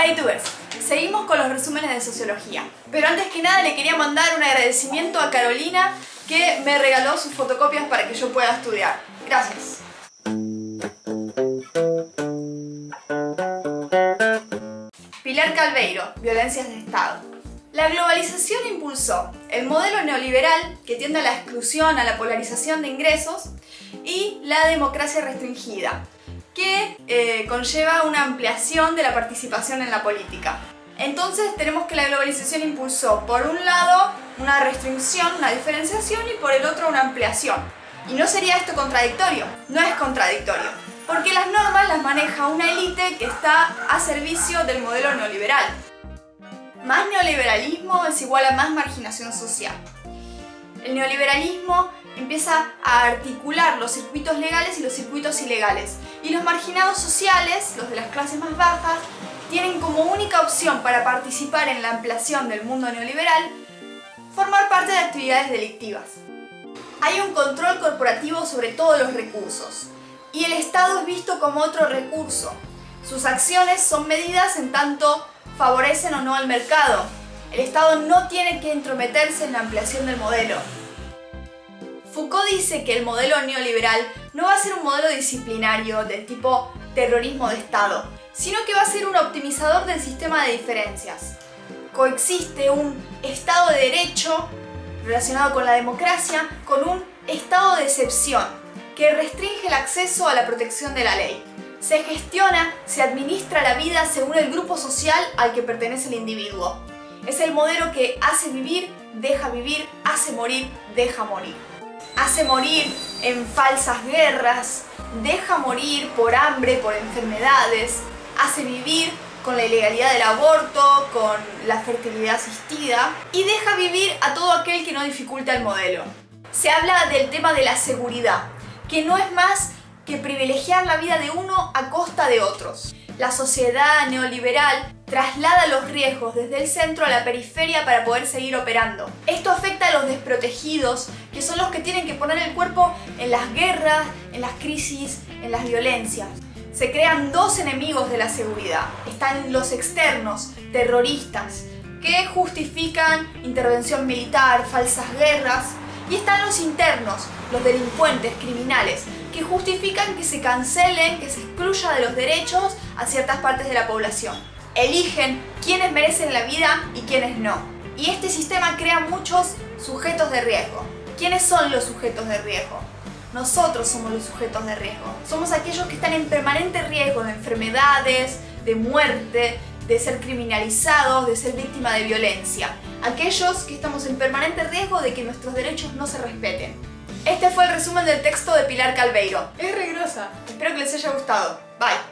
Hola youtubers, seguimos con los resúmenes de sociología. Pero antes que nada le quería mandar un agradecimiento a Carolina que me regaló sus fotocopias para que yo pueda estudiar. Gracias. Pilar Calveiro, Violencias de Estado. La globalización impulsó el modelo neoliberal que tiende a la exclusión, a la polarización de ingresos y la democracia restringida, que conlleva una ampliación de la participación en la política. Entonces tenemos que la globalización impulsó por un lado una restricción, una diferenciación y por el otro una ampliación. ¿Y no sería esto contradictorio? No es contradictorio, porque las normas las maneja una élite que está a servicio del modelo neoliberal. Más neoliberalismo es igual a más marginación social. El neoliberalismo empieza a articular los circuitos legales y los circuitos ilegales. Y los marginados sociales, los de las clases más bajas, tienen como única opción para participar en la ampliación del mundo neoliberal, formar parte de actividades delictivas. Hay un control corporativo sobre todos los recursos, y el Estado es visto como otro recurso. Sus acciones son medidas en tanto favorecen o no al mercado. El Estado no tiene que entrometerse en la ampliación del modelo. Foucault dice que el modelo neoliberal no va a ser un modelo disciplinario del tipo terrorismo de Estado, sino que va a ser un optimizador del sistema de diferencias. Coexiste un Estado de derecho relacionado con la democracia con un Estado de excepción que restringe el acceso a la protección de la ley. Se gestiona, se administra la vida según el grupo social al que pertenece el individuo. Es el modelo que hace vivir, hace morir. Hace morir en falsas guerras, deja morir por hambre, por enfermedades, hace vivir con la ilegalidad del aborto, con la fertilidad asistida y deja vivir a todo aquel que no dificulta el modelo. Se habla del tema de la seguridad, que no es más que privilegiar la vida de uno a costa de otros. La sociedad neoliberal traslada los riesgos desde el centro a la periferia para poder seguir operando. Esto afecta a los desprotegidos, que son los que tienen que poner el cuerpo en las guerras, en las crisis, en las violencias. Se crean dos enemigos de la seguridad. Están los externos, terroristas, que justifican intervención militar, falsas guerras. Y están los internos, los delincuentes, criminales, que justifican que se cancelen, que se excluya de los derechos a ciertas partes de la población. Eligen quiénes merecen la vida y quiénes no. Y este sistema crea muchos sujetos de riesgo. ¿Quiénes son los sujetos de riesgo? Nosotros somos los sujetos de riesgo. Somos aquellos que están en permanente riesgo de enfermedades, de muerte, de ser criminalizados, de ser víctima de violencia. Aquellos que estamos en permanente riesgo de que nuestros derechos no se respeten. Este fue el resumen del texto de Pilar Calveiro. Es regrosa. Espero que les haya gustado. Bye.